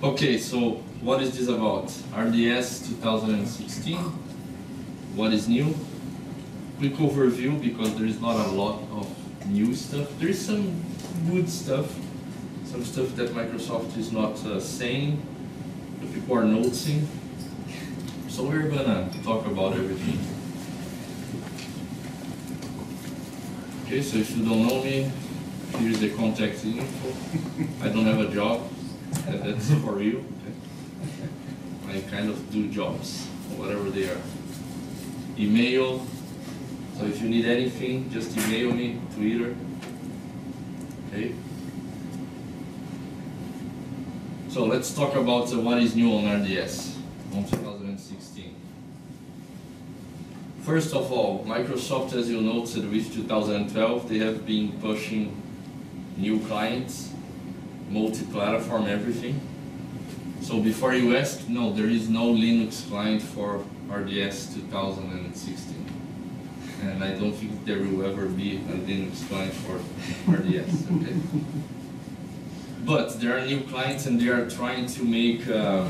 Okay, so what is this about? RDS 2016, what is new? Quick overview, because there is not a lot of new stuff. There is some good stuff, some stuff that Microsoft is not saying, that people are noticing. So we're gonna talk about everything. Okay, so if you don't know me, here's the contact info. I don't have a job. That's for real. I kind of do jobs, whatever they are. Email. So if you need anything, just email me, Twitter. Okay. So let's talk about what is new on RDS on 2016. First of all, Microsoft, as you noted, with 2012, they have been pushing new clients, multi-platform, everything. So before you ask, no, there is no Linux client for RDS 2016. And I don't think there will ever be a Linux client for RDS, okay? But there are new clients, and they are trying to make, I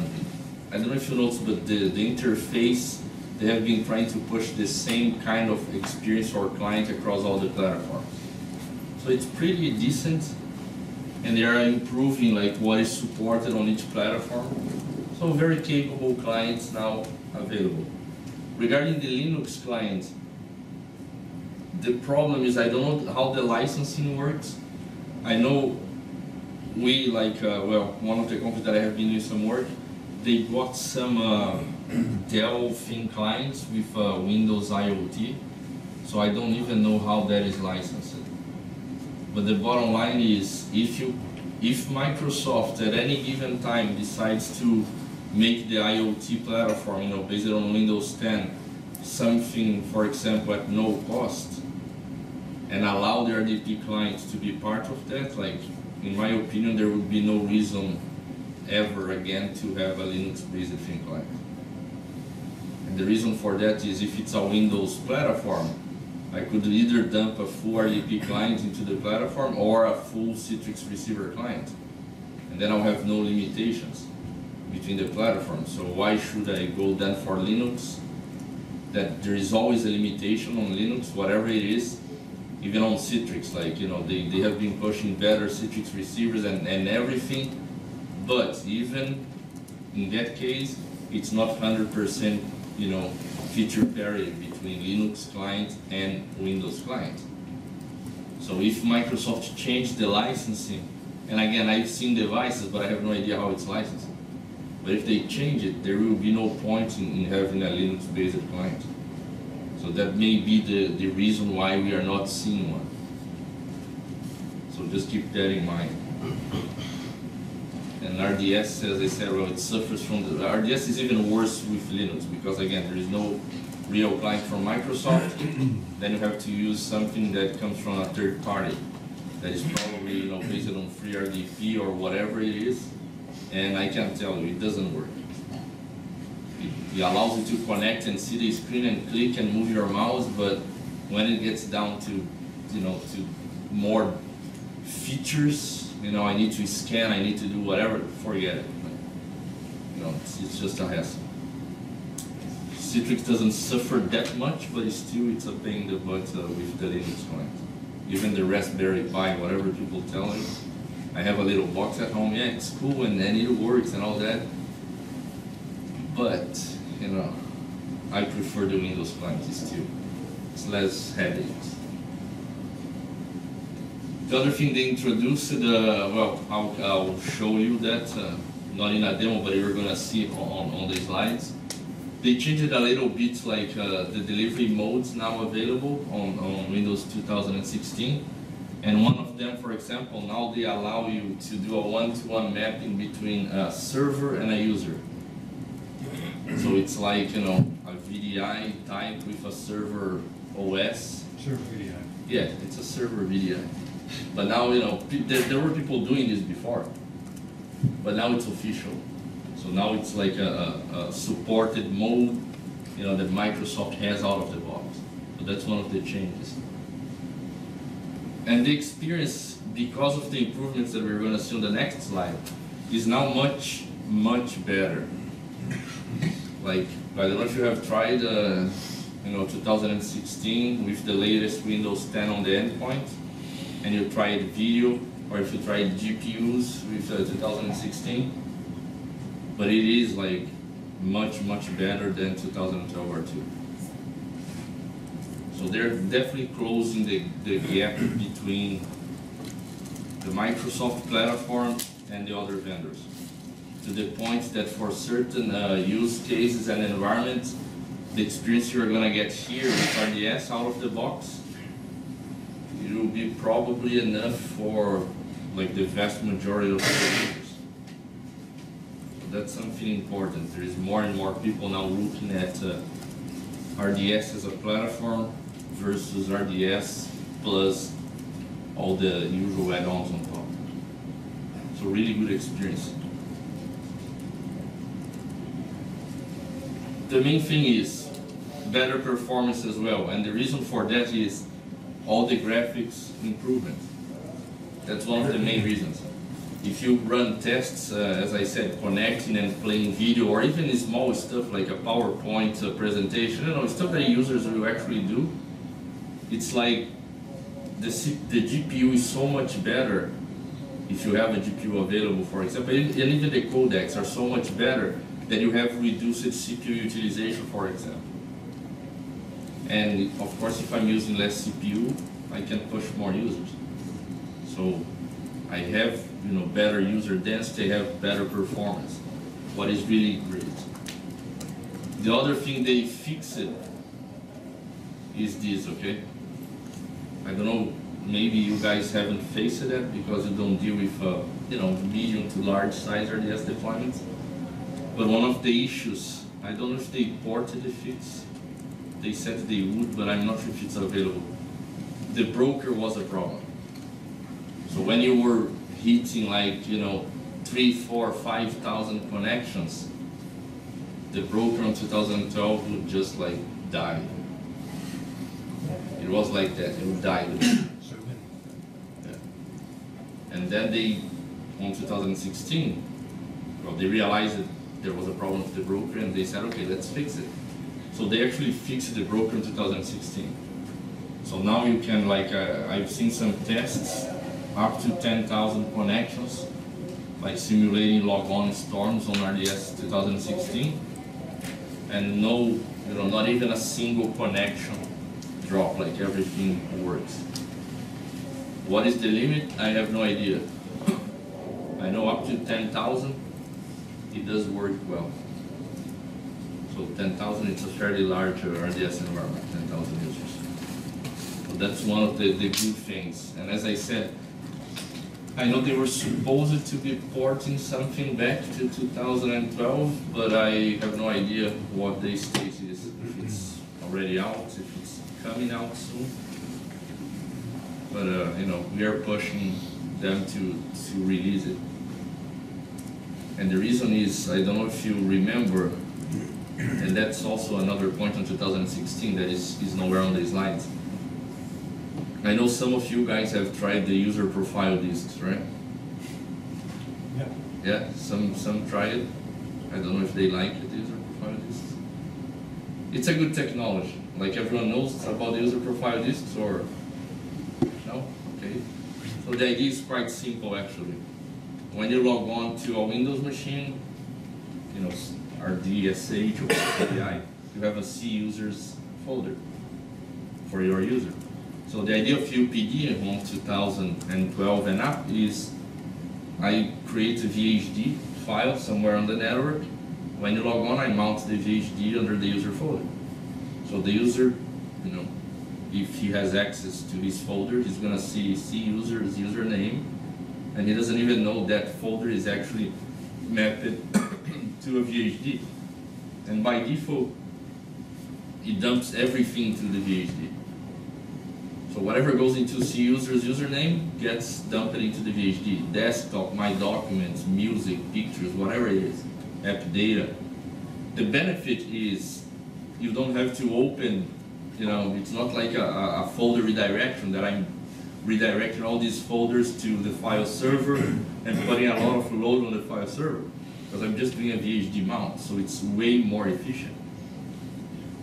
don't know if you noticed, but the interface, they have been trying to push the same kind of experience or client across all the platforms. So it's pretty decent. And they are improving like what is supported on each platform. So very capable clients now available. Regarding the Linux client, the problem is I don't know how the licensing works. I know we one of the companies that I have been doing some work, they got some Delphin clients with Windows IoT. So I don't even know how that is licensed. But the bottom line is, if Microsoft at any given time decides to make the IoT platform, you know, based on Windows 10, something, for example, at no cost, and allow their RDP clients to be part of that, like, in my opinion, there would be no reason ever again to have a Linux-based thin client. And the reason for that is if it's a Windows platform, I could either dump a full RDP client into the platform or a full Citrix receiver client. And then I'll have no limitations between the platforms. So why should I go then for Linux? That there is always a limitation on Linux, whatever it is, even on Citrix. Like, you know, they have been pushing better Citrix receivers and everything. But even in that case, it's not 100%, you know, feature parity between Linux client and Windows client. So if Microsoft changed the licensing, and again, I've seen devices, but I have no idea how it's licensed. But if they change it, there will be no point in having a Linux-based client. So that may be the reason why we are not seeing one. So just keep that in mind. And RDS, as I said, well, it suffers from the RDS is even worse with Linux because, again, there is no real client from Microsoft. Then you have to use something that comes from a third party that is probably, you know, based on FreeRDP or whatever it is. And I can tell you, it doesn't work. It allows you to connect and see the screen and click and move your mouse, but when it gets down to, you know, to more features, you know, I need to scan, I need to do whatever, forget it. You know, it's just a hassle. Citrix doesn't suffer that much, but it's a pain in the butt with the Linux client. Even the Raspberry Pi, whatever people tell you. I have a little box at home, yeah, it's cool and it works and all that. But, you know, I prefer the Windows client still. It's less headaches. The other thing they introduced, well, I'll show you that, not in a demo, but you're going to see it on the slides. They changed it a little bit, like the delivery modes now available on Windows 2016. And one of them, for example, now they allow you to do a one-to-one mapping between a server and a user. So it's like, you know, a VDI type with a server OS. Server VDI. Yeah, it's a server VDI. But now, you know, there were people doing this before, but now it's official. So now it's like a supported mode, you know, that Microsoft has out of the box. So that's one of the changes. And the experience, because of the improvements that we're going to see on the next slide, is now much much better. Like, I don't know if you have tried, you know, 2016 with the latest Windows 10 on the endpoint, and you tried video, or if you tried GPUs with 2016, but it is like much better than 2012 R2. So they're definitely closing the gap between the Microsoft platform and the other vendors, to the point that for certain use cases and environments, the experience you're going to get here with RDS out of the box, it will be probably enough for like the vast majority of the users. That's something important. There is more and more people now looking at RDS as a platform versus RDS plus all the usual add-ons on top. So really good experience. The main thing is better performance as well, and the reason for that is all the graphics improvement. That's one of the main reasons. If you run tests, as I said, connecting and playing video, or even small stuff like a PowerPoint presentation, you know, stuff that users will actually do, it's like the GPU is so much better if you have a GPU available, for example, and even the codecs are so much better that you have reduced CPU utilization, for example. And of course, if I'm using less CPU, I can push more users. So I have, you know, better user density, have better performance, what is really great. The other thing they fixed is this, okay? I don't know, maybe you guys haven't faced that because you don't deal with, you know, medium to large size RDS deployments. But one of the issues, I don't know if they ported the fix, they said they would, but I'm not sure if it's available. The broker was a problem. So when you were hitting like, you know, 3, 4, 5,000 connections, the broker in 2012 would just like die. It was like that, it would die. Yeah. And then they, on 2016, well, they realized that there was a problem with the broker and they said, okay, let's fix it. So they actually fixed the broker in 2016. So now you can like, I've seen some tests up to 10,000 connections, like simulating log-on storms on RDS 2016, and no, you know, not even a single connection drop, like everything works. What is the limit? I have no idea. I know up to 10,000, it does work well. So 10,000, it's a fairly large RDS environment, 10,000 users. So that's one of the good things. And as I said, I know they were supposed to be porting something back to 2012, but I have no idea what the state is, if it's already out, if it's coming out soon. But you know, we are pushing them to release it. And the reason is, I don't know if you remember, and that's also another point on 2016 that is nowhere on the slides. I know some of you guys have tried the user profile disks, right? Yeah. Yeah, some try it. I don't know if they like it, the user profile disks. It's a good technology. Like everyone knows about the user profile disks, or no? Okay. So the idea is quite simple actually. When you log on to a Windows machine, you know, RDSH or CDI, you have a C users folder for your user. So the idea of UPD on 2012 and up is I create a VHD file somewhere on the network. When you log on, I mount the VHD under the user folder. So the user, you know, if he has access to his folder, he's gonna see C user's username, and he doesn't even know that folder is actually mapped to a VHD. And by default, it dumps everything to the VHD. So whatever goes into C user's username gets dumped into the VHD. Desktop, my documents, music, pictures, whatever it is, app data. The benefit is you don't have to open, you know, it's not like a folder redirection that I'm redirecting all these folders to the file server and putting a lot of load on the file server. because I'm just doing a VHD mount, so it's way more efficient.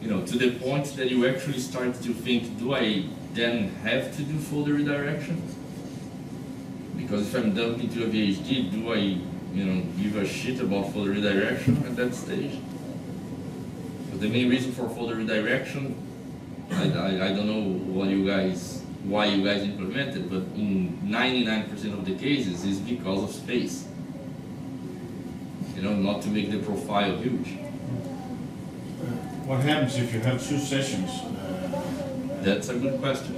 You know, to the point that you actually start to think, do I then have to do folder redirection? Because if I'm dumped into a VHD, do I, you know, give a shit about folder redirection at that stage? But the main reason for folder redirection, I don't know what you guys, why you guys implemented, but in 99% of the cases is because of space. You know, not to make the profile huge. What happens if you have two sessions? That's a good question.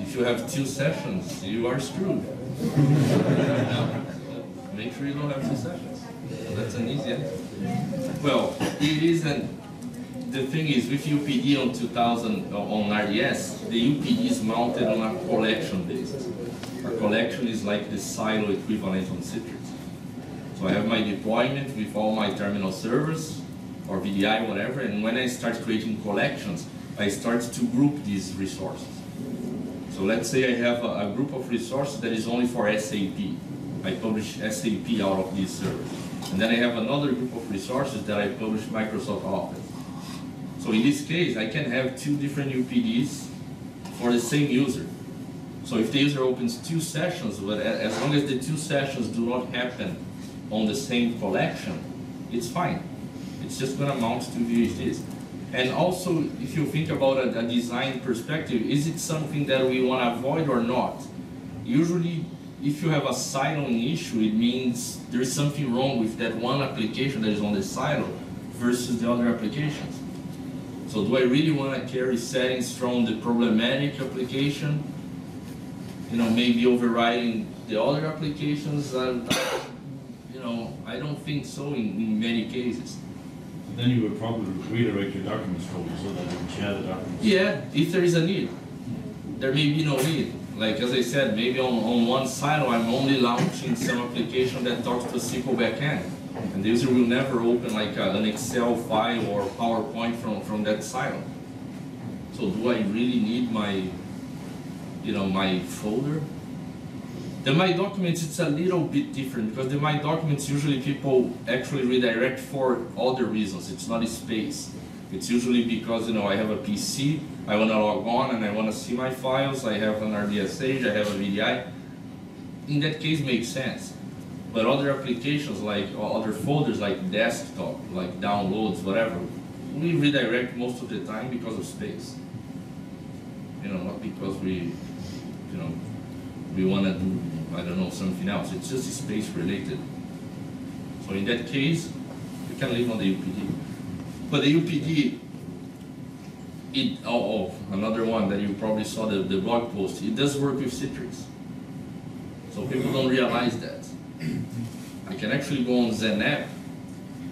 If you have two sessions, you are screwed. Make sure you don't have two sessions. So that's an easy answer. Well, it isn't. The thing is, with UPD on 2000 on RDS, the UPD is mounted on a collection basis. A collection is like the silo equivalent on Citrix. So I have my deployment with all my terminal servers, or VDI, whatever, and when I start creating collections, I start to group these resources. So let's say I have a group of resources that is only for SAP. I publish SAP out of these servers. And then I have another group of resources that I publish Microsoft Office. So in this case, I can have two different UPDs for the same user. So if the user opens two sessions, but as long as the two sessions do not happen on the same collection, it's fine. It's just going to mount to VHDs. And also, if you think about a design perspective, is it something that we want to avoid or not? Usually, if you have a silo issue, it means there's something wrong with that one application that is on the silo versus the other applications. So do I really want to carry settings from the problematic application, you know, maybe overriding the other applications? You know, I don't think so in many cases. Then you would probably redirect your documents folder so that you can share the documents. Yeah, if there is a need. There may be no need. Like as I said, maybe on one silo I'm only launching some application that talks to a SQL backend. And the user will never open like an Excel file or PowerPoint from that silo. So do I really need my, you know, my folder? The My Documents, it's a little bit different because the My Documents usually people actually redirect for other reasons. It's not a space. It's usually because, you know, I have a PC, I want to log on and I want to see my files, I have an RDSH, I have a VDI. In that case, makes sense. But other applications, like other folders, like desktop, like downloads, whatever, we redirect most of the time because of space. You know, not because we, you know, we want to do, I don't know, something else. It's just space related. So in that case, you can live on the UPD. But the UPD, another one that you probably saw the blog post, it does work with Citrix. So people don't realize that. I can actually go on XenApp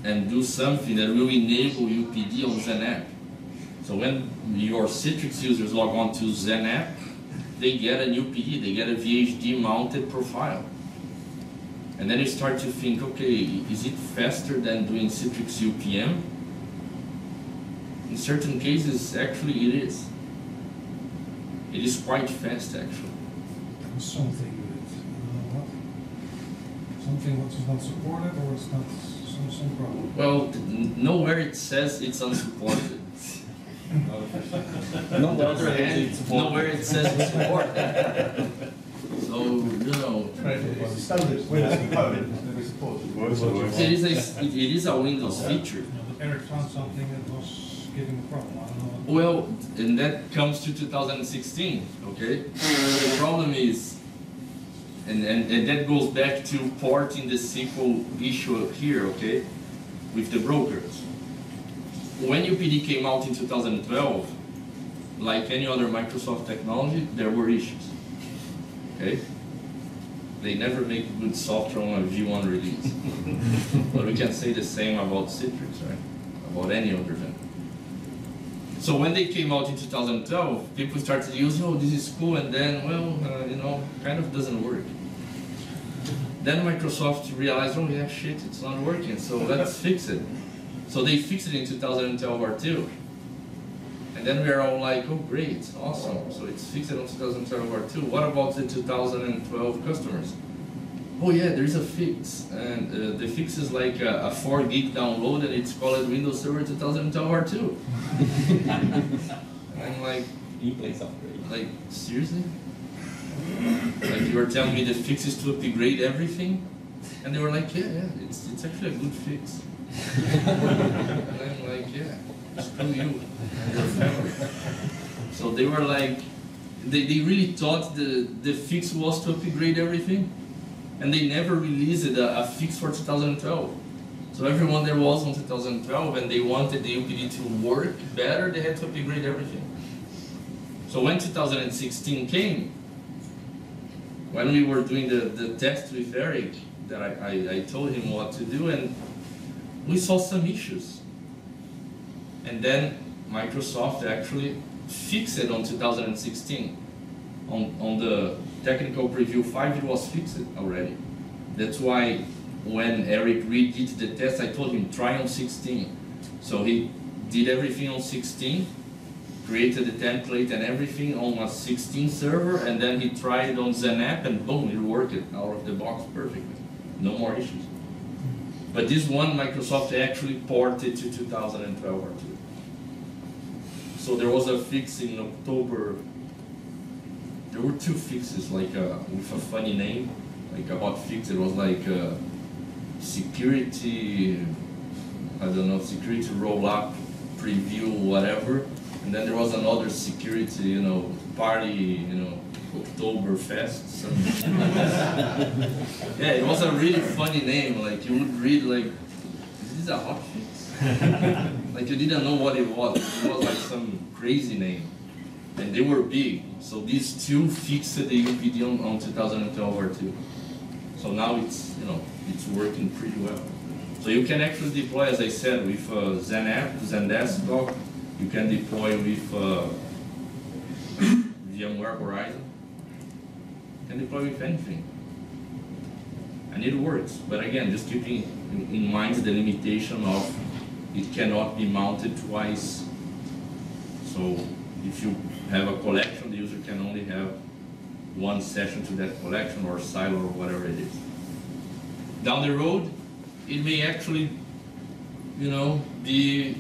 and do something that will enable UPD on XenApp. So when your Citrix users log on to XenApp, they get a new UPD, they get a VHD mounted profile. And then you start to think, okay, is it faster than doing Citrix UPM? In certain cases, actually it is. It is quite fast, actually. Something which is not supported, or it's not some problem? Well, nowhere it says it's unsupported. On the other hand, nowhere it says it's supported. So, you know... It is a Windows feature. Eric found something that was giving a problem. I don't know. Well, and that comes to 2016, okay? The problem is... And that goes back to porting the SQL issue here, okay, with the brokers. When UPD came out in 2012, like any other Microsoft technology, there were issues, okay? They never make good software on a V1 release. But we can say the same about Citrix, right? About any other vendor. So when they came out in 2012, people started using, oh, this is cool, and then, well, you know, kind of doesn't work. Then Microsoft realized, oh, yeah, shit, it's not working, so let's fix it. So they fixed it in 2012 or 2. And then we are all like, oh, great, awesome, so it's fixed on 2012 or 2. What about the 2012 customers? Oh yeah, there is a fix, and the fix is like a 4 gig download, and it's called Windows Server 2012 R2. And I'm like, in-place upgrade. Like, seriously? Like, you were telling me the fix is to upgrade everything, and they were like, yeah, it's actually a good fix. And I'm like, yeah, screw you and your family. So they were like, they really thought the fix was to upgrade everything, and they never released a fix for 2012. So everyone there was on 2012, and they wanted the UPD to work better, they had to upgrade everything. So when 2016 came, when we were doing the test with Eric, that I told him what to do, and we saw some issues. And then Microsoft actually fixed it on 2016. On the technical preview 5, it was fixed already. That's why when Eric redid the test, I told him try on 16. So he did everything on 16, created the template and everything on a 16 server, and then he tried it on XenApp, and boom, it worked out of the box perfectly. No more issues. But this one, Microsoft actually ported to 2012 or 2. So there was a fix in October. There were two fixes, like with a funny name, like a hot fix. It was like security, I don't know, security roll-up preview, whatever. And then there was another security, you know, party, you know, Oktoberfest. So. Yeah, it was a really funny name. Like you would read, like, is this a hot fix? Like you didn't know what it was. It was like some crazy name. And they were big, so these two fixed the UPD on 2012 or 2. So now it's, you know, it's working pretty well. So you can actually deploy, as I said, with XenApp, XenDesktop. You can deploy with VMware Horizon. You can deploy with anything, and it works. But again, just keeping in mind the limitation of it cannot be mounted twice. So if you have a collection, the user can only have one session to that collection or silo or whatever it is. Down the road, it may actually, you know, be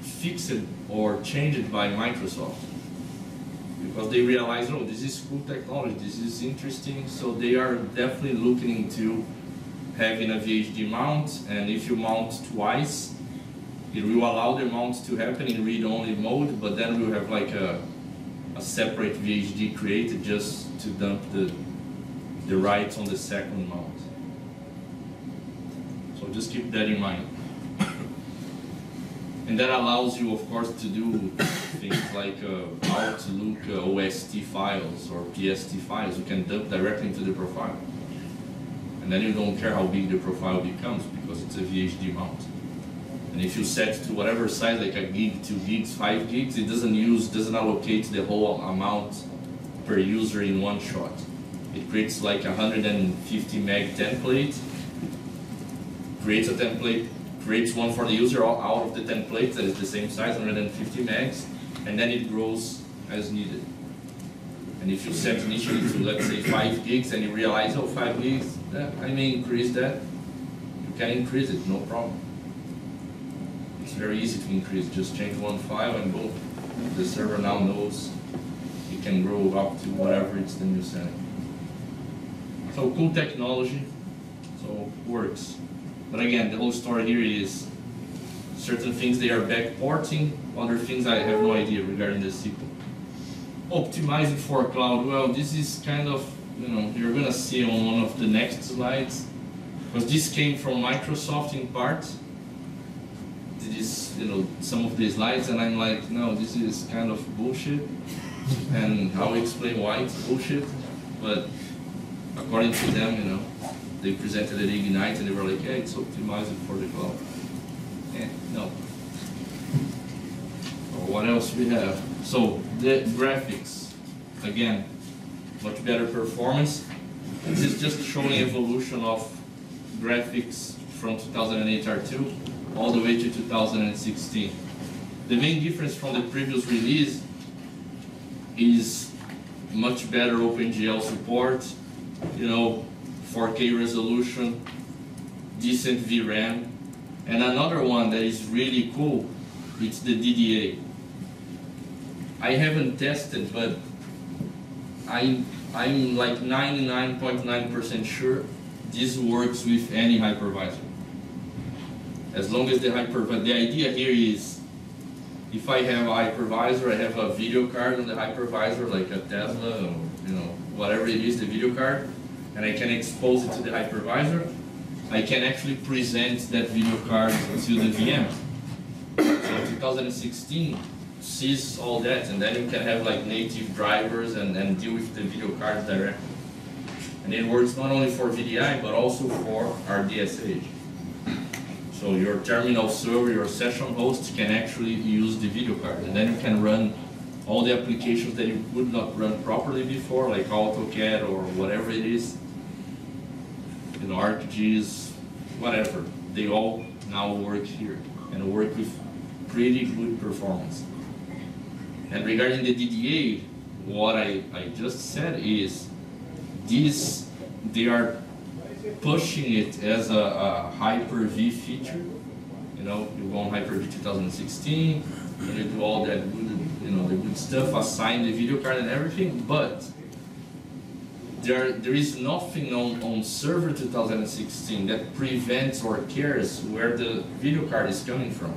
fixed or changed by Microsoft, because they realize, oh, this is cool technology, this is interesting, so they are definitely looking into having a VHD mount, and if you mount twice, it will allow the mount to happen in read-only mode, but then we'll have like a separate VHD created just to dump the writes on the second mount. So just keep that in mind. And that allows you, of course, to do things like Outlook OST files or PST files. You can dump directly into the profile. And then you don't care how big the profile becomes because it's a VHD mount. And if you set to whatever size, like 1 gig, 2 gigs, 5 gigs, it doesn't allocate the whole amount per user in one shot. It creates like 150 meg template, creates a template, creates one for the user out of the template that is the same size, 150 megs, and then it grows as needed. And if you set initially to, let's say, 5 gigs, and you realize, oh, 5 gigs, I may increase that, you can increase it, no problem. It's very easy to increase, just change one file and boom. The server now knows it can grow up to whatever it's the new setting. So cool technology, so works. But again, the whole story here is certain things they are backporting, other things I have no idea regarding the SQL. Optimizing for cloud, well, this is kind of, you know, you're gonna see on one of the next slides, because this came from Microsoft in part. This, you know, some of the slides, and I'm like, no, this is kind of bullshit, and I'll explain why it's bullshit. But according to them, you know, they presented at Ignite, and they were like, yeah, it's optimized for the cloud. Yeah, no. So what else we have? So the graphics, again, much better performance. This is just showing evolution of graphics from 2008 R2. All the way to 2016. The main difference from the previous release is much better OpenGL support. You know, 4K resolution, decent VRAM. And another one that is really cool, it's the DDA. I haven't tested, but I'm like 99.9% sure this works with any hypervisor. As long as the hypervisor, the idea here is, if I have a hypervisor, I have a video card on the hypervisor, like a Tesla or whatever it is, the video card, and I can expose it to the hypervisor, I can actually present that video card to the VM. So 2016 sees all that, and then you can have like native drivers and deal with the video cards directly. And it works not only for VDI, but also for RDSH. So your terminal server, your session host can actually use the video card, and then you can run all the applications that you would not run properly before, like AutoCAD or whatever it is, ArcGIS, whatever. They all now work here and work with pretty good performance. And regarding the DDA, what I just said is, these, they are pushing it as a Hyper-V feature. You go on Hyper-V 2016, and you do all that good, the good stuff, assign the video card and everything, but there is nothing on Server 2016 that prevents or cares where the video card is coming from.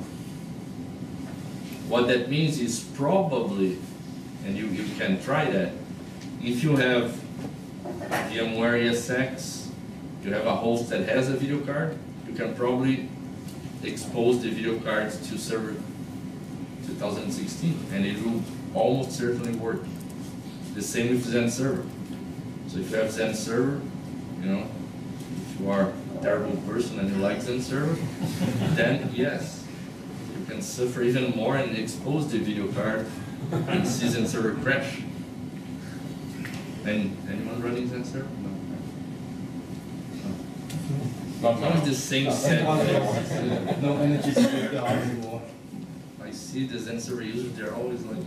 What that means is probably, and you can try that, if you have VMware ESX, you have a host that has a video card, you can probably expose the video cards to Server 2016, and it will almost certainly work. The same with Zen Server. So if you have Zen Server, if you are a terrible person and you like Zen Server, then yes, you can suffer even more and expose the video card and see Zen Server crash. And anyone running Zen Server? Not the same set. No energy to take down anymore. I see the Zen Server users, they're always like,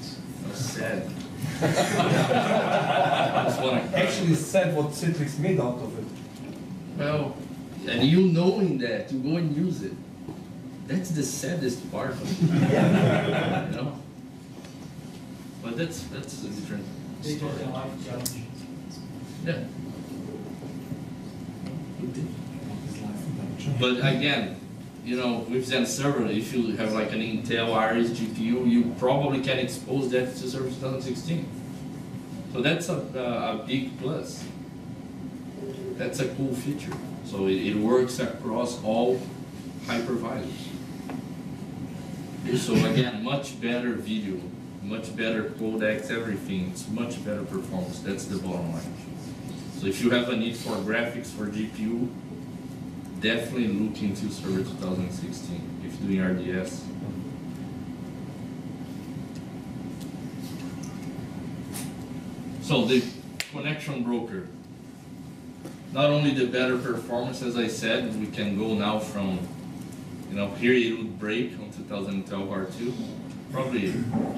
so sad. Actually sad what Citrix made out of it. Well, and you knowing that, you go and use it. That's the saddest part of it. But that's a different story. Yeah. But again, with Zen Server, if you have like an Intel Iris GPU, you probably can expose that to Server 2016. So that's a big plus. That's a cool feature. So it works across all hypervisors. So again, much better video, much better codecs, everything. It's much better performance. That's the bottom line. So if you have a need for graphics, for GPU, definitely look into Server 2016 if doing RDS. So the connection broker. Not only the better performance, as I said, we can go now from, here it would break on 2012 R2, probably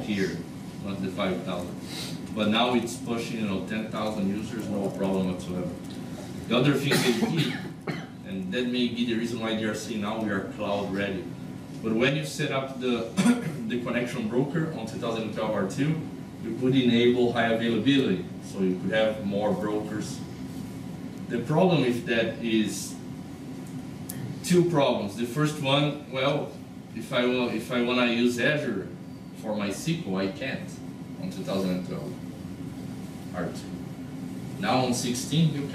here, not the 5,000. But now it's pushing, 10,000 users, no problem whatsoever. The other thing they did, and that may be the reason why they are saying now we are cloud ready. But when you set up the, the connection broker on 2012 R2, you could enable high availability, so you could have more brokers. The problem with that is two problems. The first one, well, if I want to use Azure for my SQL, I can't on 2012. Now on 16 you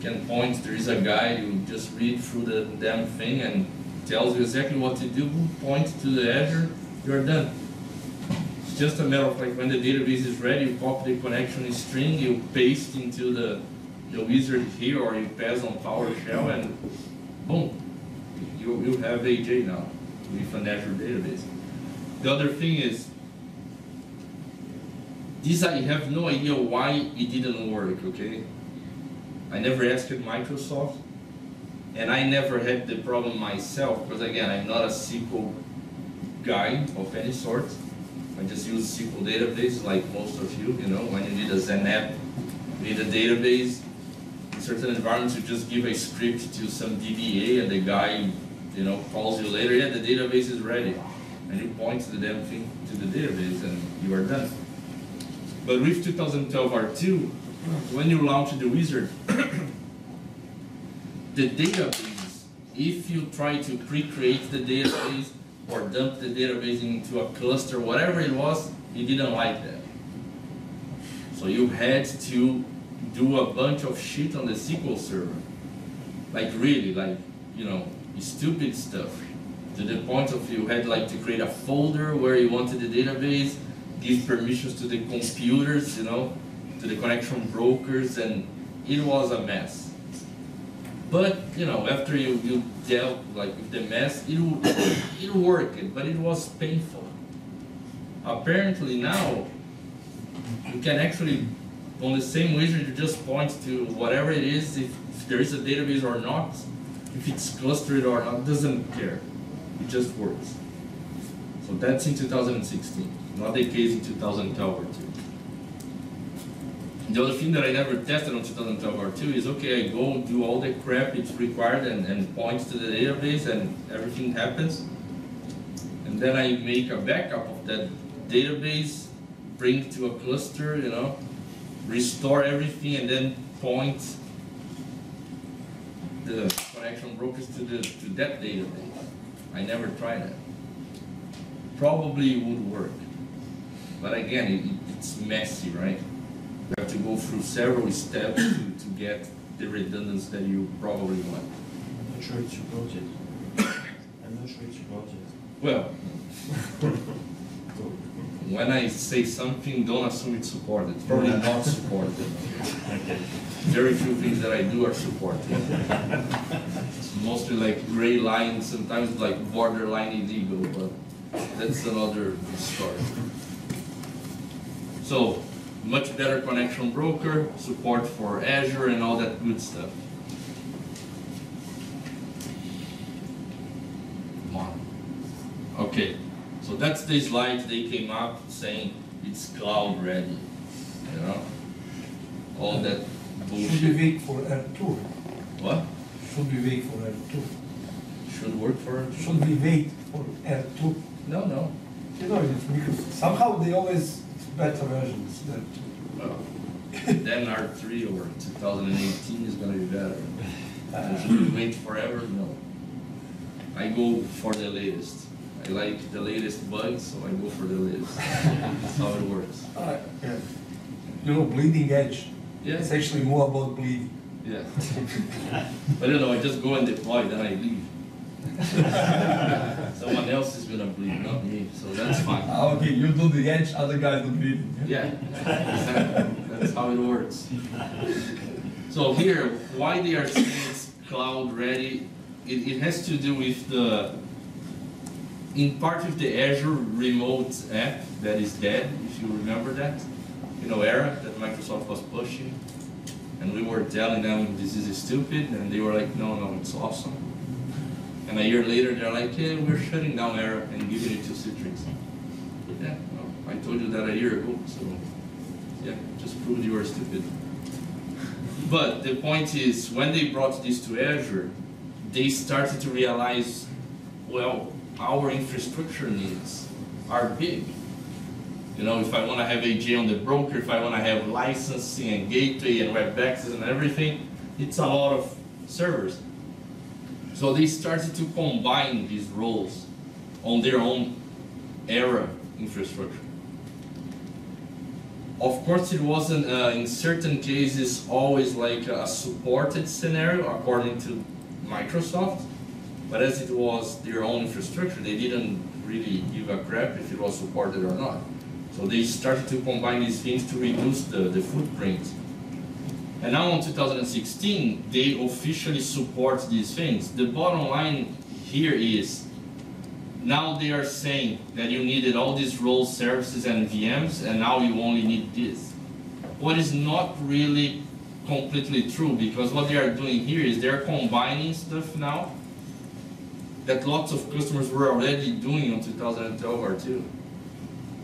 can point, there is a guide, you just read through the damn thing and tells you exactly what to do, point to the Azure, you're done. It's just a matter of like when the database is ready, you copy the connection string, you paste into the wizard here, or you pass on PowerShell and boom, you have AJ now with an Azure database. The other thing is, this I have no idea why it didn't work, okay? I never asked Microsoft, and I never had the problem myself, because again, I'm not a SQL guy of any sort. I just use SQL database like most of you, when you need a Zen app, you need a database, certain environments, you just give a script to some DBA and the guy, you know, calls you later, yeah, the database is ready. And you point to the damn thing to the database and you are done. But with 2012 R2, when you launch the wizard, the database, if you try to pre-create the database or dump the database into a cluster, whatever it was, you didn't like that. So you had to do a bunch of shit on the SQL server. Like really, like, you know, stupid stuff. To the point of you had like to create a folder where you wanted the database, give permissions to the computers, you know, to the connection brokers, and it was a mess. But, you know, after you dealt like with the mess, it worked, but it was painful. Apparently now, you can actually, on the same wizard, you just point to whatever it is, if there is a database or not, if it's clustered or not, doesn't care. It just works. So that's in 2016, not the case in 2012 R2. The other thing that I never tested on 2012 R2 is, okay, I go do all the crap it's required and points to the database and everything happens. And then I make a backup of that database, bring to a cluster, you know, restore everything and then point the connection brokers to that database. I never tried that. Probably would work. But again, it's messy, right? You have to go through several steps to get the redundancy that you probably want. I'm not sure it's about it. Well, when I say something, don't assume it's supported. It's probably not supported. Okay. Very few things that I do are supported. It's mostly like gray lines, sometimes like borderline illegal, but that's another story. So, much better connection broker, support for Azure and all that good stuff. Come on. Okay. So that's the slide they came up saying it's cloud ready, you know, all that bullshit. Should we wait for R2? What? Should we wait for R2? Should work for R2? Should we wait for R2? No, no. You know, because somehow they always better versions than R2. Well, then R3 or 2018 is going to be better. Should we wait forever? No. I go for the latest. I like the latest bugs, so I go for the latest. That's how it works. Yeah. You know, bleeding edge. Yeah. It's actually more about bleeding. Yeah. But you know, I just go and deploy, then I leave. Someone else is gonna bleed, not me, so that's fine. Okay, you do the edge, other guys do bleeding. Yeah, exactly. That's how it works. So here, why they are saying it's cloud ready, it has to do with the, in part with the Azure remote app that is dead, if you remember that, you know, era that Microsoft was pushing. And we were telling them this is stupid, and they were like, no, no, it's awesome. And a year later, they're like, hey, we're shutting down Era and giving it to Citrix. Yeah, well, I told you that a year ago, so yeah, just proved you were stupid. But the point is, when they brought this to Azure, they started to realize, well, our infrastructure needs are big. You know, if I want to have AJ on the broker, if I want to have licensing and gateway and web access and everything, it's a lot of servers. So they started to combine these roles on their own Era infrastructure. Of course, it wasn't, in certain cases, always like a supported scenario according to Microsoft. But as it was their own infrastructure, they didn't really give a crap if it was supported or not. So they started to combine these things to reduce the footprint. And now in 2016, they officially support these things. The bottom line here is, now they are saying that you needed all these roles, services, and VMs, and now you only need this. What is not really completely true, because what they are doing here is they're combining stuff now that lots of customers were already doing on 2012 R2.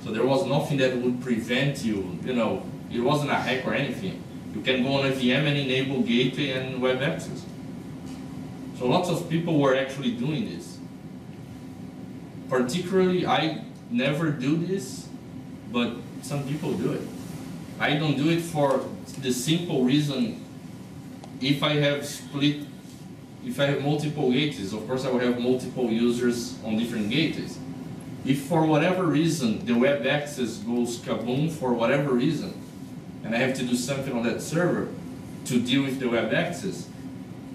So there was nothing that would prevent you, you know, it wasn't a hack or anything. You can go on a VM and enable gateway and web access. So lots of people were actually doing this. Particularly, I never do this, but some people do it. I don't do it for the simple reason, if I have split, if I have multiple gateways, of course I will have multiple users on different gateways. If for whatever reason the web access goes kaboom for whatever reason, and I have to do something on that server to deal with the web access,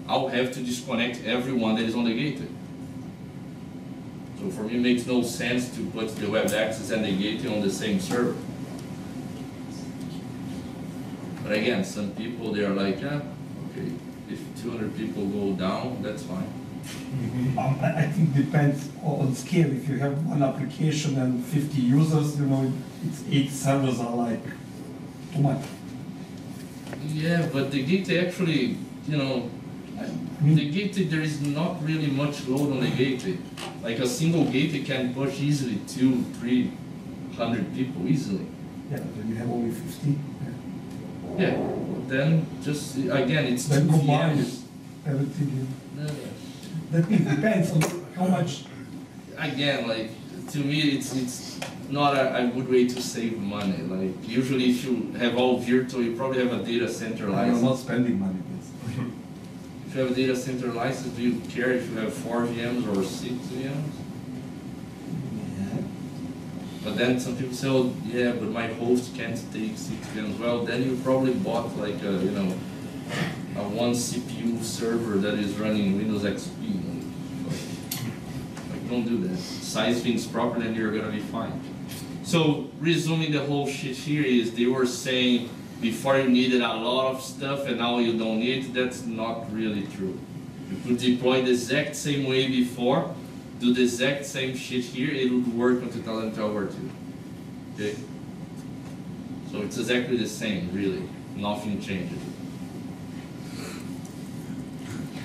I'll have to disconnect everyone that is on the gateway. So for me it makes no sense to put the web access and the gateway on the same server. But again, some people, they are like, yeah, okay, if 200 people go down, that's fine. I think it depends on scale. If you have one application and 50 users, you know, it's 8 servers are like too much. Yeah, but the gateway actually, you know, the gateway, there is not really much load on the gateway. Like a single gateway can push easily 200-300 people easily. Yeah, then you have only 50. Yeah, then just again, it's then combined everything. That depends on how much. Again, like to me, it's not a good way to save money. Like usually, if you have all virtual, you probably have a data center license. I'm not spending money. If you have a data center license, do you care if you have 4 VMs or 6 VMs? Yeah. But then some people say, oh, yeah, but my host can't take 6 VMs. Well, then you probably bought like a, you know, a 1 CPU server that is running Windows XP. Like, don't do that. Size things properly and you're gonna be fine. So resuming the whole shit here is they were saying before you needed a lot of stuff and now you don't need it. That's not really true. You could deploy the exact same way before, do the exact same shit here, it would work on 2012 or 2. Okay? So it's exactly the same, really. Nothing changes.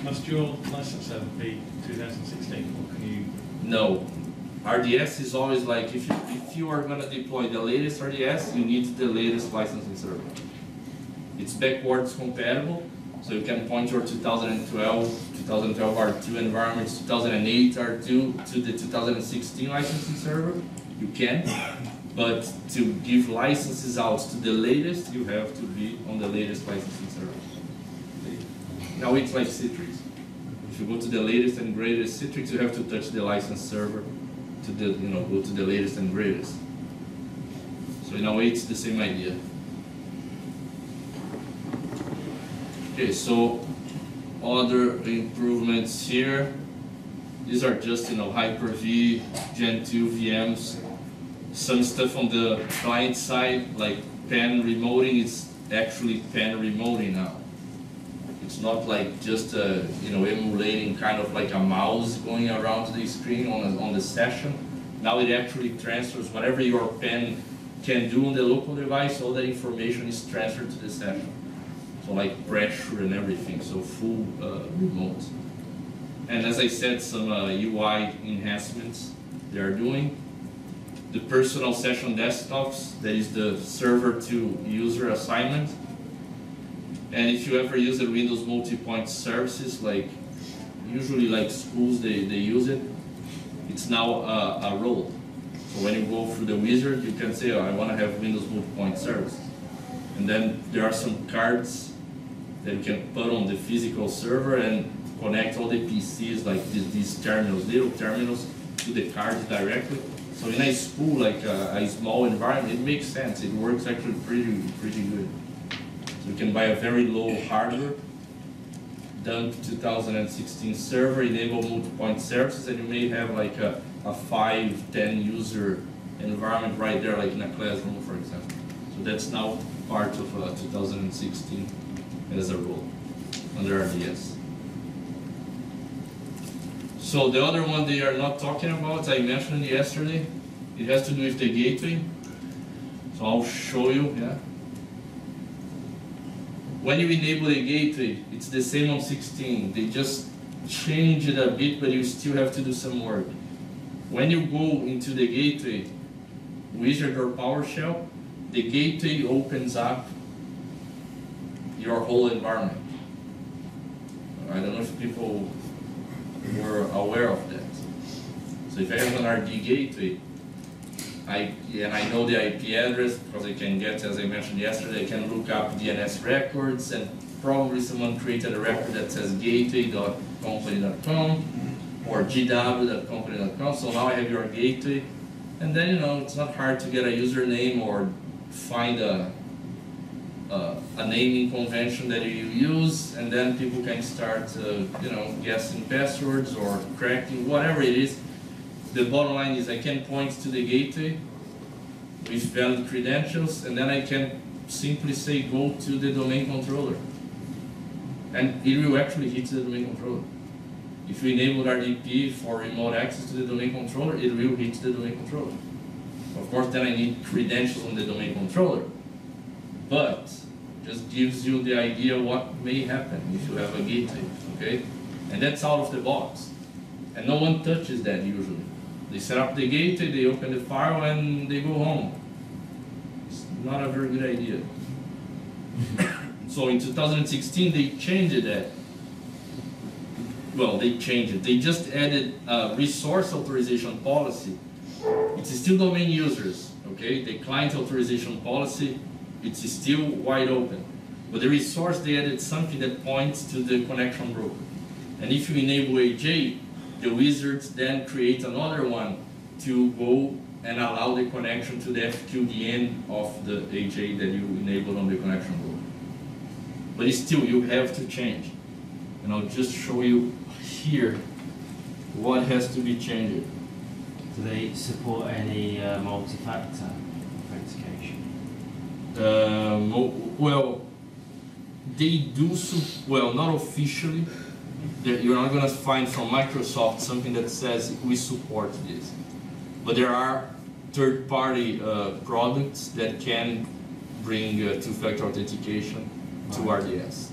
Must your license ever be 2016 or can you? No. RDS is always like, if you are going to deploy the latest RDS, you need the latest licensing server. It's backwards compatible, so you can point your 2012 R2 environments, 2008 R2 to the 2016 licensing server. You can, but to give licenses out to the latest, you have to be on the latest licensing server. Now it's like Citrix. If you go to the latest and greatest Citrix, you have to touch the license server. To the, you know, go to the latest and greatest. So in a way, it's the same idea. Okay, so other improvements here. These are just, you know, Hyper-V, Gen 2 VMs. Some stuff on the client side, like pan remoting, it's actually pan remoting now. It's not like just you know, emulating kind of like a mouse going around the screen on the session. Now it actually transfers whatever your pen can do on the local device, all that information is transferred to the session. So like pressure and everything, so full remote. And as I said, some UI enhancements they are doing. The personal session desktops, that is the server to user assignment. And if you ever use the Windows multi-point services, like usually like schools, they use it. It's now a role. So when you go through the wizard, you can say, oh, I want to have Windows multi-point service. And then there are some cards that you can put on the physical server and connect all the PCs, like these terminals, little terminals, to the cards directly. So in a school, like a small environment, it makes sense. It works actually pretty good. You can buy a very low hardware, dump 2016 server, enable multi-point services, and you may have like a 5-10 user environment right there, like in a classroom, for example. So that's now part of 2016 as a rule under RDS. So the other one they are not talking about, I mentioned yesterday, it has to do with the gateway. So I'll show you, yeah. When you enable the gateway, it's the same on 16. They just change it a bit, but you still have to do some work. When you go into the gateway, wizard or PowerShell, the gateway opens up your whole environment. I don't know if people were aware of that. So if I have an RD gateway, I know the IP address because I can get, as I mentioned yesterday, I can look up DNS records, and probably someone created a record that says gateway.company.com or gw.company.com. So now I have your gateway, and then it's not hard to get a username or find a naming convention that you use, and then people can start guessing passwords or cracking whatever it is. The bottom line is I can point to the gateway with valid credentials, and then I can simply say go to the domain controller, and it will actually hit the domain controller. If we enable RDP for remote access to the domain controller, it will hit the domain controller. Of course, then I need credentials on the domain controller, but just gives you the idea what may happen if you have a gateway, okay? And that's out of the box, and no one touches that usually. They set up the gateway, they open the file, and they go home. It's not a very good idea. So in 2016, they changed that. Well, they changed it. They just added a resource authorization policy. It's still domain users, okay? The client authorization policy, it's still wide open. But the resource, they added something that points to the connection broker. And if you enable AJ, the wizards then create another one to go and allow the connection to the FQDN of the AJ that you enabled on the connection broker. But still, you have to change. And I'll just show you here what has to be changed. Do they support any multi-factor authentication? Well, they do, well, not officially. You're not going to find from Microsoft something that says we support this. But there are third-party products that can bring two-factor authentication to RDS.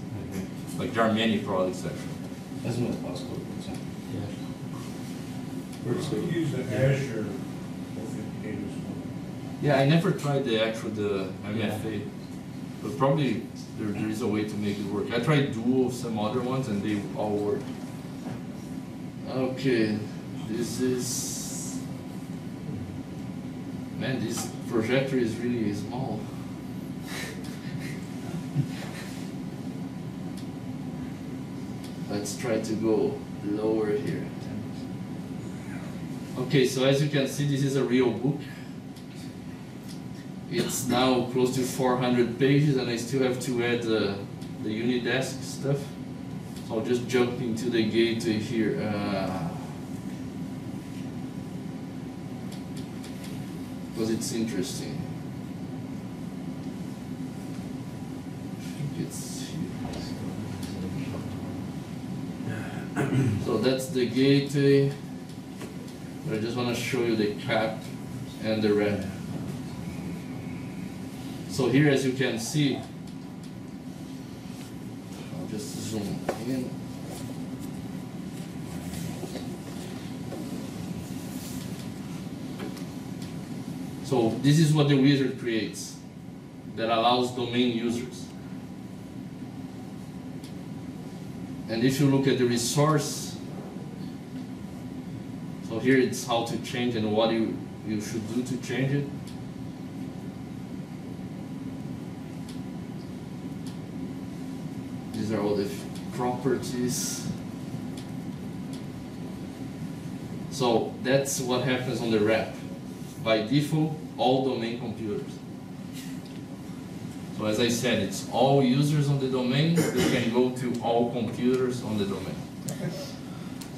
Like there are many products actually. That's not possible. Yeah. We're still using Azure authenticator. Yeah, I never tried the actual MFA, but probably there is a way to make it work. I tried Duo, some other ones, and they all work. Okay, this is, man, this projector is really small. Let's try to go lower here. Okay, so as you can see, this is a real book. It's now close to 400 pages, and I still have to add the Unidesk stuff. So I'll just jump into the gateway here. Because it's interesting. I think it's here. So that's the gateway. I just want to show you the cap and the wrap. So here, as you can see, I'll just zoom in. So this is what the wizard creates that allows domain users. And if you look at the resource, so here it's how to change and what you should do to change it. These are all the properties. So that's what happens on the wrap. By default, all domain computers. So as I said, it's all users on the domain. They can go to all computers on the domain.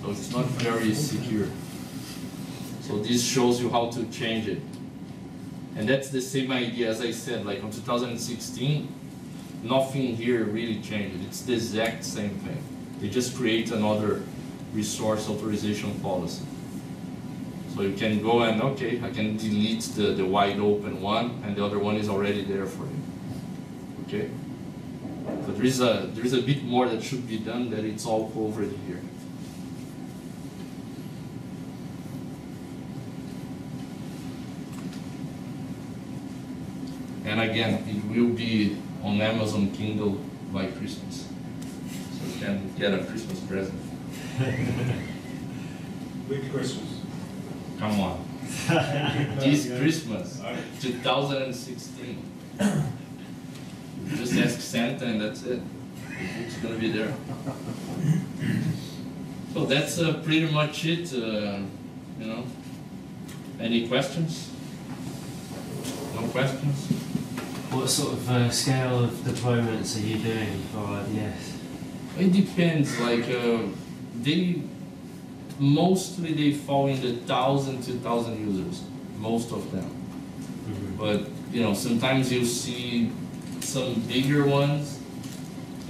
So it's not very secure. So this shows you how to change it. And that's the same idea as I said, like on 2016, nothing here really changed. It's the exact same thing. They just create another resource authorization policy. So you can go and, okay, I can delete the wide open one, and the other one is already there for you. Okay? But there is a bit more that should be done that it's all covered here. And again, it will be on Amazon Kindle by Christmas. So you can get a Christmas present. Big Christmas. Come on. This Christmas, 2016. You just ask Santa and that's it. It's gonna be there. So that's pretty much it. You know, any questions? No questions? What sort of scale of deployments are you doing for IDS? It depends. Like they mostly fall in the 1,000 to 2,000 users, most of them. Mm-hmm. But you know, sometimes you see some bigger ones,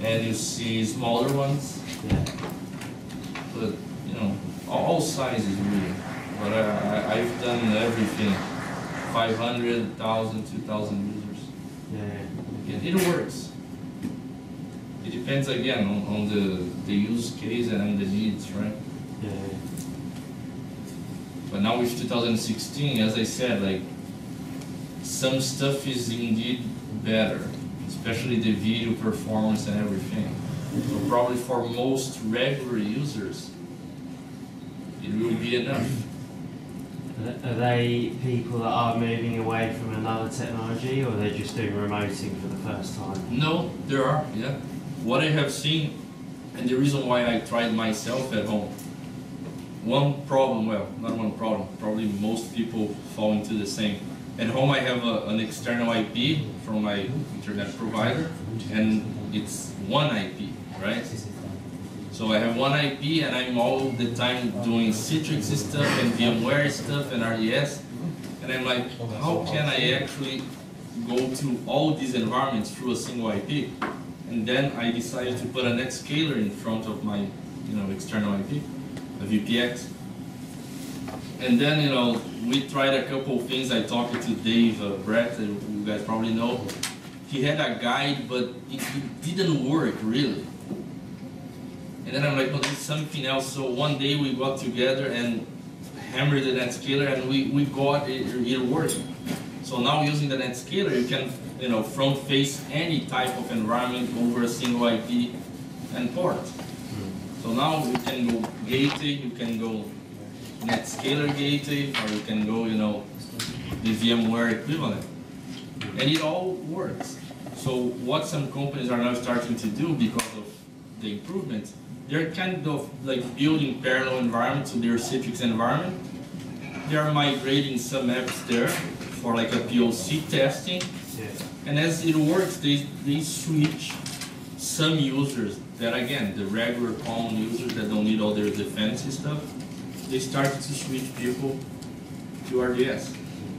and you see smaller ones. Yeah. But you know, all sizes really. But I've done everything. 500, 1,000, 2,000 users. Yeah. It works. It depends again on the use case and the needs, right? Yeah. But now with 2016, as I said, like some stuff is indeed better, especially the video performance and everything. So probably for most regular users, it will be enough. Are they people that are moving away from another technology, or they're just doing remoting for the first time? No, there are, yeah. What I have seen, and the reason why I tried myself at home, one problem, well, not one problem, probably most people fall into the same. At home I have an external IP from my internet provider, and it's one IP, right? So I have one IP and I'm all the time doing Citrix stuff and VMware stuff and RDS, and I'm like, how can I actually go to all these environments through a single IP? And then I decided to put a Netscaler in front of my, you know, external IP, a VPX. And then, you know, we tried a couple of things. I talked to Dave Brett, you guys probably know. He had a guide, but it didn't work really. And then I'm like, well, there's something else. So one day we got together and hammered the Netscaler, and we got it working. So now using the Netscaler, you can, you know, front face any type of environment over a single IP and port. So now you can go gateway, you can go Netscaler gateway, or you can go, you know, the VMware equivalent. And it all works. So what some companies are now starting to do because of the improvements, they're kind of like building parallel environments to their Citrix environment. They are migrating some apps there for like a POC testing. Yeah. And as it works, they switch some users that, again, the regular common users that don't need all their fancy stuff, they started to switch people to RDS.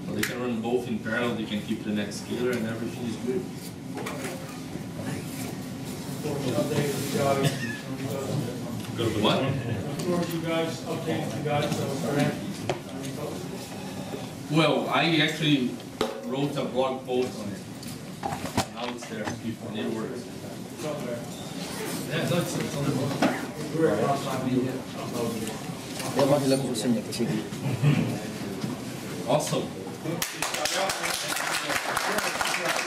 So they can run both in parallel, they can keep the Netscaler, and everything is good. What? Well, I actually wrote a blog post on it. Now it's there, and it works. Yeah, that's it, on the blog. Awesome.